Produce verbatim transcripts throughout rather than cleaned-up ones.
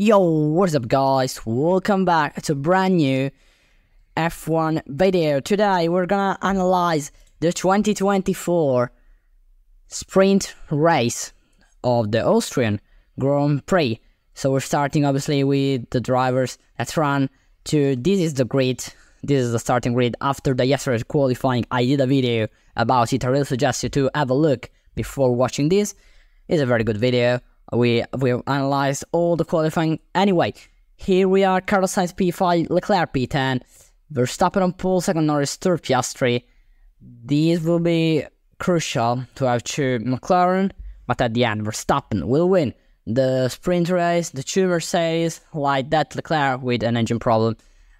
Yo, what's up guys, welcome back to a brand new F one video. Today we're gonna analyze the twenty twenty-four sprint race of the Austrian Grand Prix. So we're starting obviously with the drivers that run to, this is the grid, this is the starting grid after the yesterday's qualifying. I did a video about it, I really suggest you to have a look before watching this, it's a very good video. We we analyzed all the qualifying. Anyway, here we are, Carlos Sainz P five, Leclerc P ten, Verstappen on pole, second Norris, third Piastri. These will be crucial to have two McLaren, but at the end Verstappen will win the sprint race, the two Mercedes, like that Leclerc with an engine problem,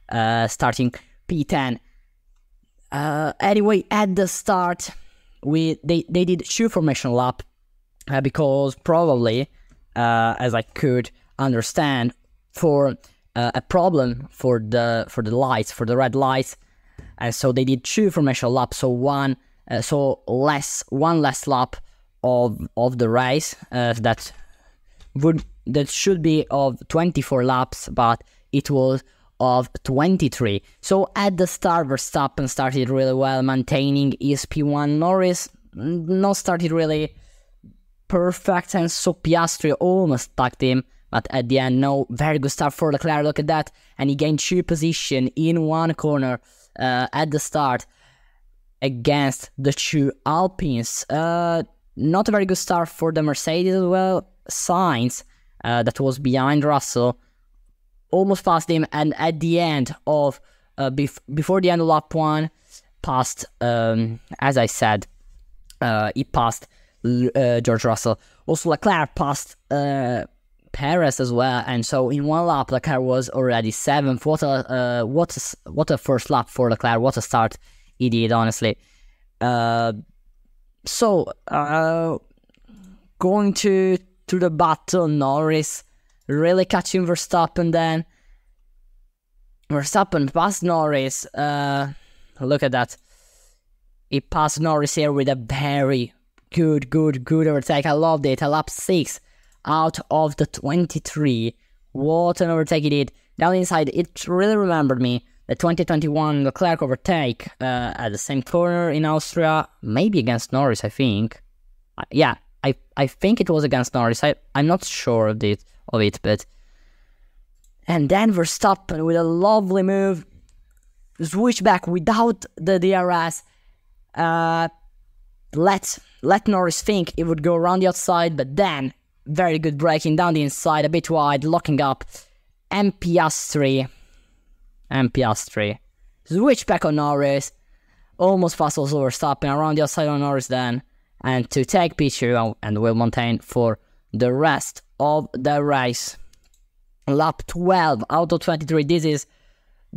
uh, starting P ten. Uh, anyway, at the start, we they, they did two formation lap, uh, because probably, Uh, as I could understand, for uh, a problem for the for the lights, for the red lights, and so they did two formation laps, so one uh, so less one less lap of of the race, uh, that would that should be of twenty-four laps, but it was of twenty-three. So at the start, Verstappen started really well, maintaining his P one. Norris not started really perfect, and so Piastri almost tagged him, but at the end no. Very good start for Leclerc, look at that, and he gained two position in one corner uh, at the start against the two Alpines. Uh, not a very good start for the Mercedes as well. Sainz, uh, that was behind Russell, almost passed him, and at the end of, uh, bef before the end of lap one, passed, um, as I said, uh, he passed Uh, George Russell. Also Leclerc passed uh, Perez as well, and so in one lap Leclerc was already seventh. What a uh, what a, what a first lap for Leclerc, what a start he did honestly. Uh, so uh, going to to the battle, Norris really catching Verstappen, then Verstappen passed Norris, uh, look at that, he passed Norris here with a very Good, good, good overtake. I loved it. A lap six out of the twenty-three. What an overtake it did. Down inside, it really remembered me the twenty twenty-one Leclerc overtake uh, at the same corner in Austria, maybe against Norris, I think. Uh, yeah, I I think it was against Norris. I, I'm not sure of it, of it, but... And then Verstappen with a lovely move, switch back without the D R S. Uh... Let let Norris think it would go around the outside, but then very good braking down the inside, a bit wide, locking up. And Piastri, and Piastri, switch back on Norris, almost passed also Verstappen around the outside on Norris then, and to take P two and will maintain for the rest of the race. Lap twelve out of twenty-three. This is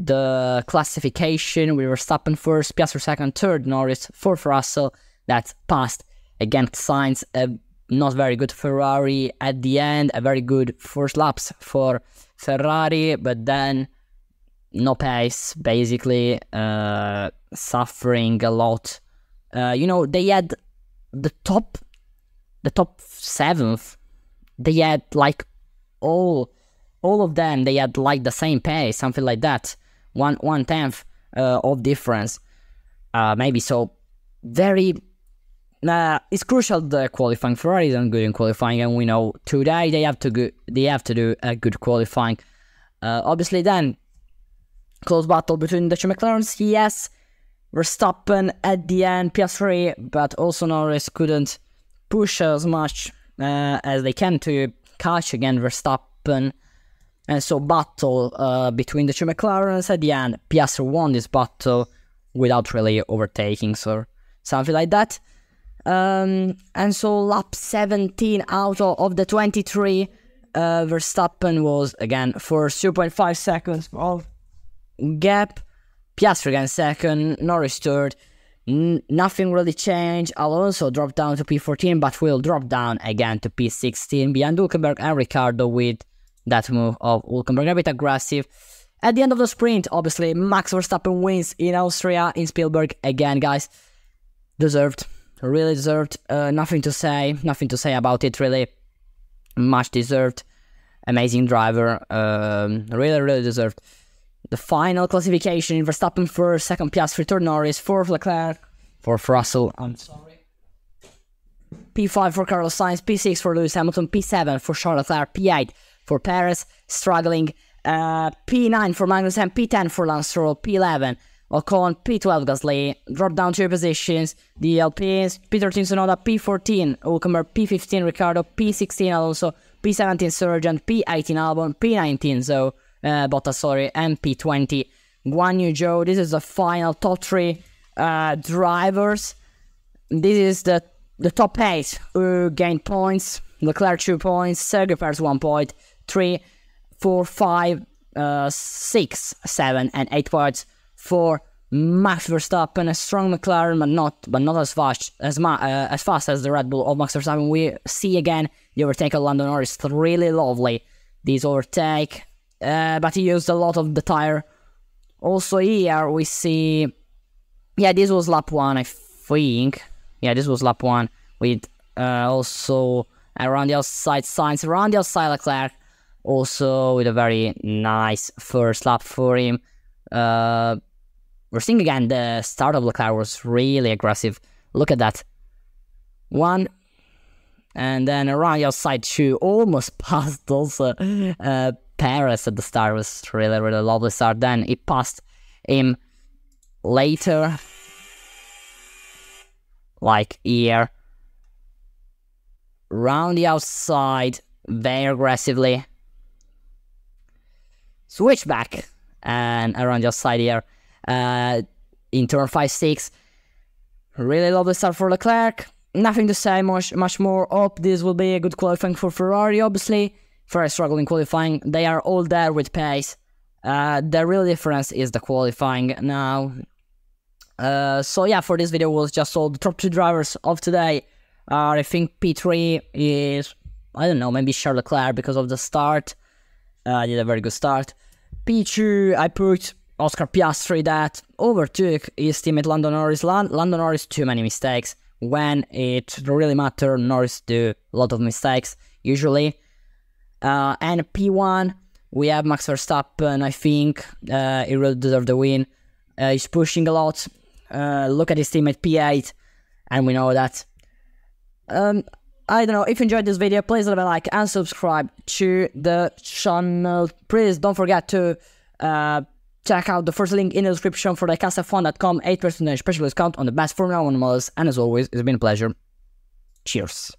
the classification. We were Verstappen first, Piastri second, third Norris, fourth Russell. That passed against Sainz, a not very good Ferrari at the end, a very good first laps for Ferrari, but then no pace, basically, uh, suffering a lot. Uh, you know, they had the top, the top seventh, they had like all, all of them, they had like the same pace, something like that, one, one tenth uh, of difference, uh, maybe so, very... Uh, it's crucial the qualifying. Ferrari isn't good in qualifying, and we know today they have to go, they have to do a good qualifying. Uh, obviously, then close battle between the two McLarens. Yes, Verstappen at the end, Piastri, but also Norris couldn't push as much uh, as they can to catch again Verstappen, and so battle uh, between the two McLarens at the end. Piastri won this battle without really overtaking, so something like that. Um, and so lap seventeen out of the twenty-three, uh, Verstappen was again for two point five seconds of gap, Piastri again second, Norris third, N nothing really changed. Alonso dropped down to P fourteen, but will drop down again to P sixteen behind Hülkenberg and Ricciardo with that move of Hülkenberg, a bit aggressive. At the end of the sprint, obviously, Max Verstappen wins in Austria, in Spielberg, again guys, deserved. Really deserved, uh, nothing to say, nothing to say about it really, much deserved. amazing driver, um, really, really deserved. The final classification, Verstappen first, second Piastri, third Norris, fourth Leclerc, fourth Russell, I'm sorry. P five for Carlos Sainz, P six for Lewis Hamilton, P seven for Charles Leclerc, P eight for Perez, struggling, uh, P nine for Magnussen, P ten for Lance Stroll, P eleven Ocon, P twelve Gasly, drop down two positions, the Alpines, P thirteen Sonoda, P fourteen Hülkenberg, P fifteen Ricciardo, P sixteen Alonso, P seventeen Sargeant, P eighteen Albon, P nineteen so uh, Botas, sorry, and P twenty Guanyu Zhou. This is the final top three uh, drivers. This is the the top eight who gained points. Leclerc two points, Sergio Perez one point, three, four, five, uh, six, seven, and eight points for Max Verstappen. A strong McLaren, but not but not as fast as ma uh, as fast as the Red Bull of Max Verstappen. We see again the overtake of Lando Norris, really lovely, this overtake, uh, but he used a lot of the tire. Also here we see, yeah, this was lap one, I think. Yeah, this was lap one with uh, also around the outside Sainz, around the outside Leclerc, also with a very nice first lap for him. Uh, We're seeing again the start of Leclerc was really aggressive. Look at that. One. And then around the outside two. Almost passed also. Uh, Perez at the start was really, really lovely start. Then he passed him later. Like here. Round the outside. Very aggressively. Switch back. And around the outside here. Uh, in turn five six. Really lovely start for Leclerc. Nothing to say much, much more. Hope this will be a good qualifying for Ferrari, obviously. Ferrari struggling qualifying. They are all there with pace. Uh, the real difference is the qualifying now. Uh, so yeah, for this video was just all the top two drivers of today. Uh, I think P three is, I don't know, maybe Charles Leclerc because of the start. Uh, did a very good start. P two, I put Oscar Piastri that overtook his teammate Lando Norris. Lando Norris, too many mistakes. When it really mattered, Norris do a lot of mistakes, usually. Uh, and P one, we have Max Verstappen, I think. Uh, he really deserved the win. Uh, he's pushing a lot. Uh, look at his teammate P eight, and we know that. Um, I don't know, if you enjoyed this video, please leave a like and subscribe to the channel. Please don't forget to... Uh, Check out the first link in the description for the cast f one dot com, eight percent special discount on the best Formula one models, and as always, it's been a pleasure. Cheers.